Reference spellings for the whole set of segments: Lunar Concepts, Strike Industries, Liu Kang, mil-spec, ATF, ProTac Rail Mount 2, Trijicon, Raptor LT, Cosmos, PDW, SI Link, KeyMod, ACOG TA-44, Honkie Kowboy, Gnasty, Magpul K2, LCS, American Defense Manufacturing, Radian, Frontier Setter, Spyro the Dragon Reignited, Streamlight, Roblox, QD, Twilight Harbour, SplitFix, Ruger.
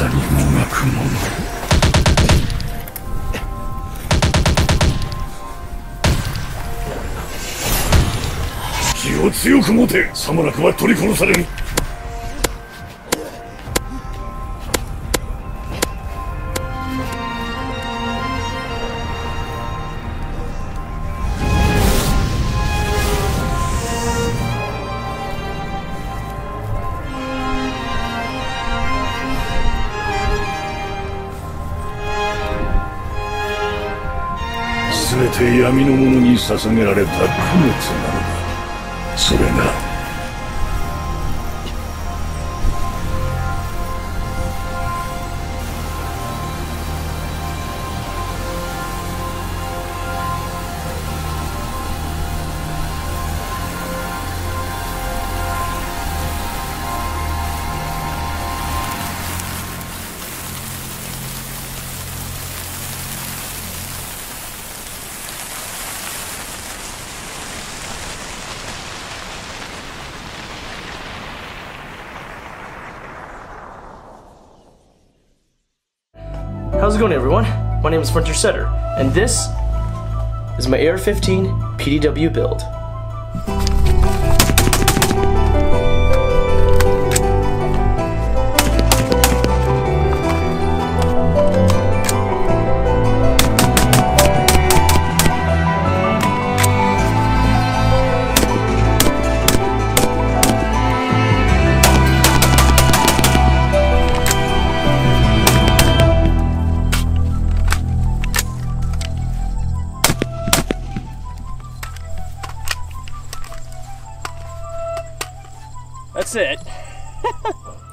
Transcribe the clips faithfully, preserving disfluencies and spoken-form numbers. absolutement au maximum. Quiを強く持て、さもなくは取り殺される。 闇の者に捧げられた供物なのだ。それがHow's it going, everyone? My name is Frontier Setter, and this is my A R fifteen P D W build. That's it.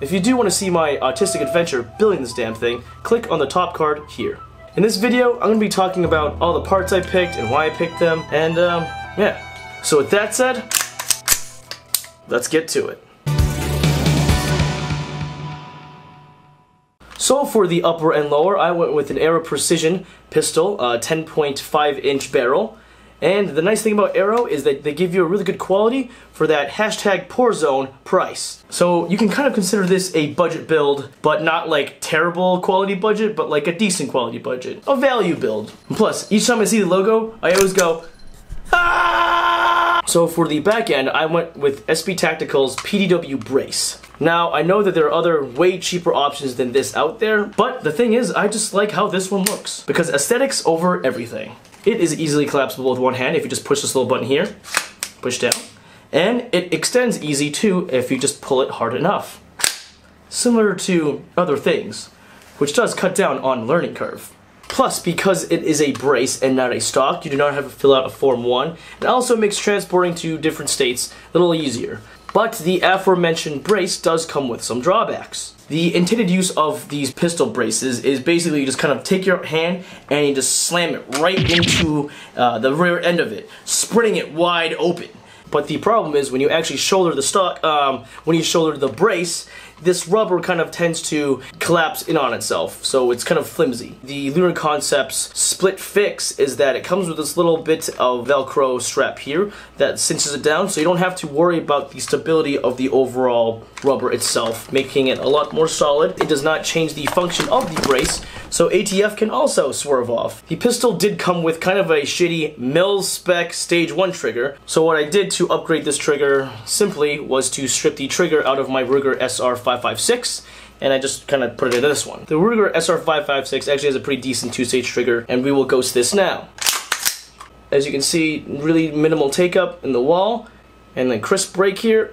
If you do want to see my autistic adventure building this damn thing, click on the top card here. In this video, I'm going to be talking about all the parts I picked and why I picked them, and um, yeah. So with that said, let's get to it. So for the upper and lower, I went with an Aero Precision pistol, a ten point five inch barrel. And the nice thing about Aero is that they give you a really good quality for that hashtag poor zone price. So you can kind of consider this a budget build, but not like terrible quality budget, but like a decent quality budget. A value build. And plus, each time I see the logo, I always go, ah! So for the back end, I went with S B Tactical's P D W brace. Now, I know that there are other way cheaper options than this out there, but the thing is, I just like how this one looks. Because aesthetics over everything. It is easily collapsible with one hand if you just push this little button here, push down, and it extends easy too if you just pull it hard enough. Similar to other things, which does cut down on learning curve. Plus, because it is a brace and not a stock, you do not have to fill out a Form one, and also makes transporting to different states a little easier. But the aforementioned brace does come with some drawbacks. The intended use of these pistol braces is basically you just kind of take your hand and you just slam it right into uh, the rear end of it, spreading it wide open. But the problem is when you actually shoulder the stock, um, when you shoulder the brace, this rubber kind of tends to collapse in on itself, so it's kind of flimsy. The Lunar Concepts SplitFix is that it comes with this little bit of Velcro strap here that cinches it down, so you don't have to worry about the stability of the overall rubber itself, making it a lot more solid. It does not change the function of the brace, so A T F can also swerve off. The pistol did come with kind of a shitty mil-spec stage one trigger, so what I did to upgrade this trigger simply was to strip the trigger out of my Ruger S R five five six, and I just kind of put it into this one. The Ruger S R five five six actually has a pretty decent two-stage trigger, and we will ghost this now. As you can see, really minimal take-up in the wall, and then crisp break here.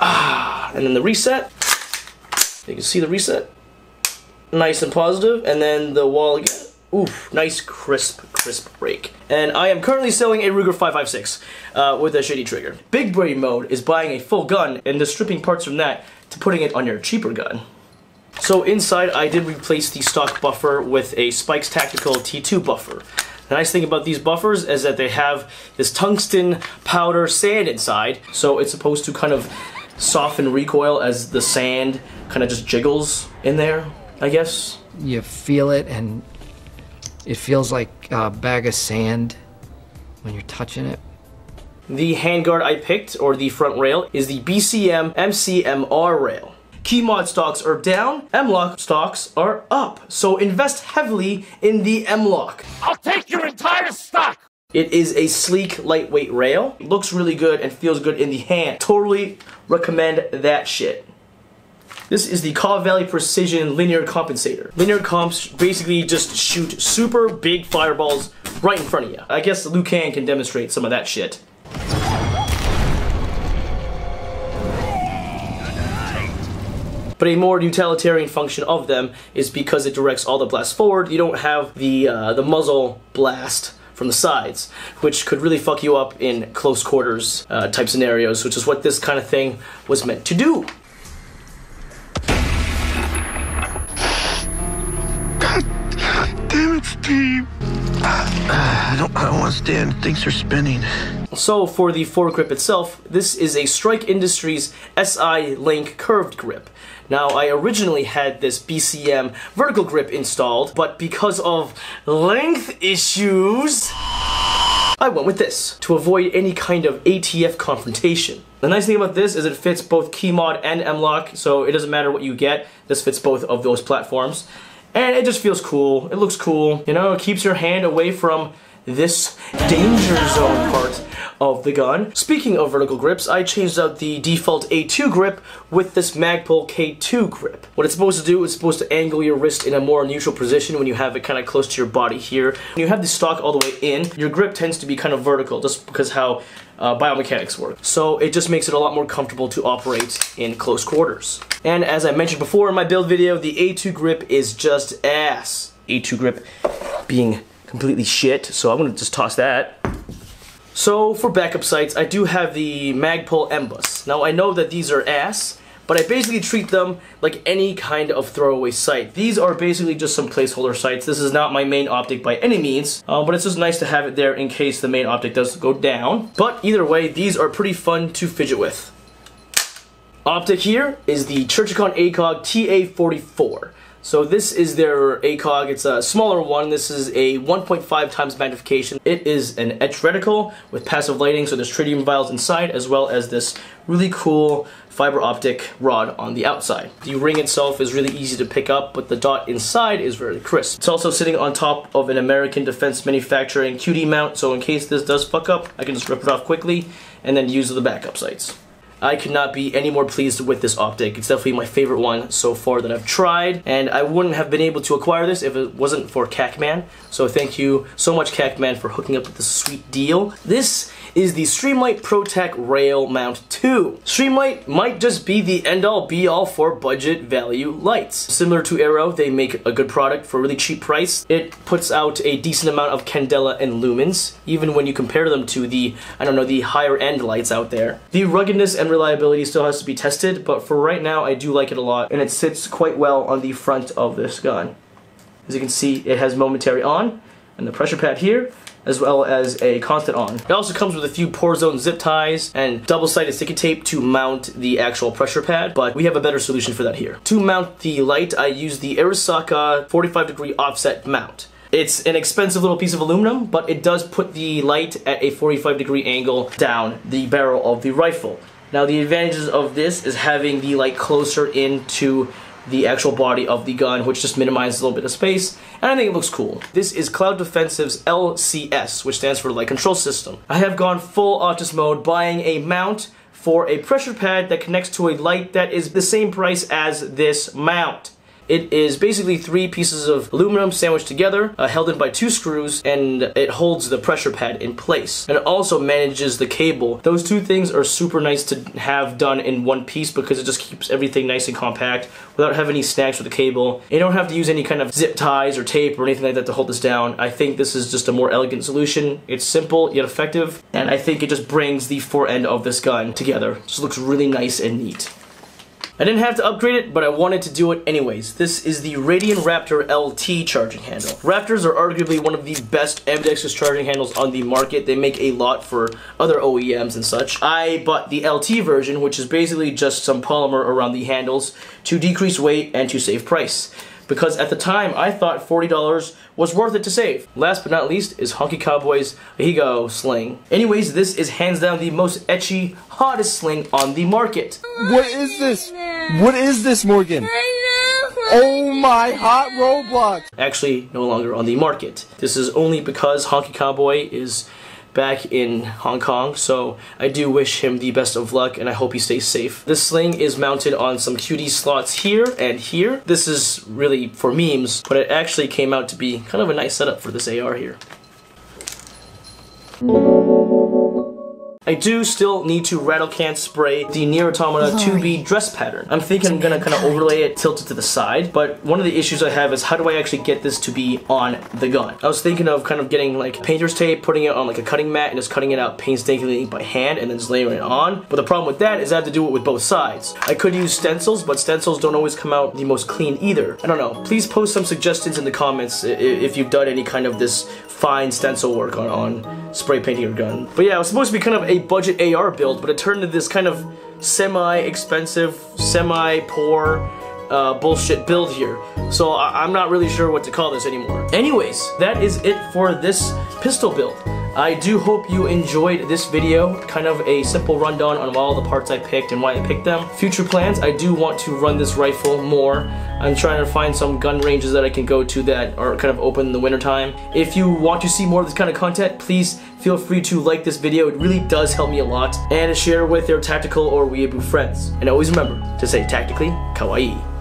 Ah, and then the reset. You can see the reset. Nice and positive, and then the wall again. Oof, nice crisp, crisp break. And I am currently selling a Ruger five five six uh, with a shitty trigger. Big brain mode is buying a full gun and just stripping parts from that to putting it on your cheaper gun. So inside, I did replace the stock buffer with a Spikes Tactical T two buffer. The nice thing about these buffers is that they have this tungsten powder sand inside, so it's supposed to kind of soften recoil as the sand kind of just jiggles in there, I guess. You feel it, and it feels like a bag of sand when you're touching it. The handguard I picked, or the front rail, is the B C M M C M R rail. Key mod stocks are down, M L O C stocks are up. So invest heavily in the M L O C. I'll take your entire stock! It is a sleek, lightweight rail. Looks really good and feels good in the hand. Totally recommend that shit. This is the Kaw Valley Precision Linear Compensator. Linear comps basically just shoot super big fireballs right in front of you. I guess Liu Kang can demonstrate some of that shit. But a more utilitarian function of them is because it directs all the blasts forward. You don't have the, uh, the muzzle blast from the sides, which could really fuck you up in close quarters uh, type scenarios, which is what this kind of thing was meant to do. God damn it, Steve. I don't, I don't want to stand. Things are spinning. So for the foregrip itself, this is a Strike Industries S I Link curved grip. Now, I originally had this B C M vertical grip installed, but because of length issues, I went with this to avoid any kind of A T F confrontation. The nice thing about this is it fits both key mod and M L O C, so it doesn't matter what you get, this fits both of those platforms. And it just feels cool, it looks cool, you know, it keeps your hand away from this danger zone part of the gun. Speaking of vertical grips, I changed out the default A two grip with this Magpul K two grip. What it's supposed to do is supposed to angle your wrist in a more neutral position when you have it kind of close to your body here. When you have the stock all the way in, your grip tends to be kind of vertical just because how uh, biomechanics work. So it just makes it a lot more comfortable to operate in close quarters. And as I mentioned before in my build video, the A two grip is just ass. A two grip being completely shit, so I'm gonna just toss that. So for backup sights, I do have the Magpul M B U S. Now I know that these are ass, but I basically treat them like any kind of throwaway sight. These are basically just some placeholder sights. This is not my main optic by any means, uh, but it's just nice to have it there in case the main optic does go down. But either way, these are pretty fun to fidget with. Optic here is the Trijicon ACOG T A forty-four. So this is their ACOG, it's a smaller one, this is a one point five times magnification. It is an etched reticle with passive lighting, so there's tritium vials inside, as well as this really cool fiber optic rod on the outside. The ring itself is really easy to pick up, but the dot inside is very crisp. It's also sitting on top of an American Defense Manufacturing Q D mount, so in case this does fuck up, I can just rip it off quickly, and then use the backup sights. I could not be any more pleased with this optic. It's definitely my favorite one so far that I've tried, and I wouldn't have been able to acquire this if it wasn't for Cacman. So thank you so much, Cacman, for hooking up with this sweet deal. This is the Streamlight ProTac Rail Mount two. Streamlight might just be the end-all be-all for budget value lights. Similar to Aero, they make a good product for a really cheap price. It puts out a decent amount of candela and lumens, even when you compare them to the, I don't know, the higher-end lights out there. The ruggedness and reliability still has to be tested, but for right now I do like it a lot, and it sits quite well on the front of this gun. As you can see, it has momentary on and the pressure pad here, as well as a constant on. It also comes with a few pore zone zip ties and double-sided sticky tape to mount the actual pressure pad, but we have a better solution for that here. To mount the light, I use the Arisaka forty-five degree offset mount. It's an expensive little piece of aluminum, but it does put the light at a forty-five degree angle down the barrel of the rifle. Now the advantages of this is having the light closer into the actual body of the gun, which just minimizes a little bit of space, and I think it looks cool. This is Cloud Defensive's L C S, which stands for Light Control System. I have gone full Autos mode, buying a mount for a pressure pad that connects to a light that is the same price as this mount. It is basically three pieces of aluminum sandwiched together, uh, held in by two screws, and it holds the pressure pad in place. And it also manages the cable. Those two things are super nice to have done in one piece because it just keeps everything nice and compact without having any snags with the cable. You don't have to use any kind of zip ties or tape or anything like that to hold this down. I think this is just a more elegant solution. It's simple yet effective, and I think it just brings the fore end of this gun together. Just looks really nice and neat. I didn't have to upgrade it, but I wanted to do it anyways. This is the Radian Raptor L T charging handle. Raptors are arguably one of the best ambidextrous charging handles on the market. They make a lot for other O E Ms and such. I bought the L T version, which is basically just some polymer around the handles to decrease weight and to save price. Because at the time, I thought forty dollars was worth it to save. Last but not least is Honkie Kowboy's Higo Sling. Anyways, this is hands down the most etchy, hottest sling on the market. What is this? What is this, Morgan? Oh my hot Roblox! Actually, no longer on the market. This is only because Honkie Kowboy is back in Hong Kong, so I do wish him the best of luck and I hope he stays safe. This sling is mounted on some Q D slots here and here. This is really for memes, but it actually came out to be kind of a nice setup for this A R here. I do still need to rattle can spray the Nier Automata two B dress pattern. I'm thinking I'm gonna kind of overlay it, tilt it to the side, but one of the issues I have is how do I actually get this to be on the gun? I was thinking of kind of getting like painter's tape, putting it on like a cutting mat and just cutting it out painstakingly by hand and then just layering it on, but the problem with that is I have to do it with both sides. I could use stencils, but stencils don't always come out the most clean either. I don't know. Please post some suggestions in the comments if you've done any kind of this fine stencil work on, on spray painting your gun. But yeah, it was supposed to be kind of a a budget A R build, but it turned into this kind of semi-expensive, semi-poor uh, bullshit build here. So I I'm not really sure what to call this anymore. Anyways, that is it for this pistol build. I do hope you enjoyed this video, kind of a simple rundown on all the parts I picked and why I picked them. Future plans, I do want to run this rifle more. I'm trying to find some gun ranges that I can go to that are kind of open in the wintertime. If you want to see more of this kind of content, please feel free to like this video. It really does help me a lot. And share with your tactical or weeaboo friends. And always remember to say tactically kawaii.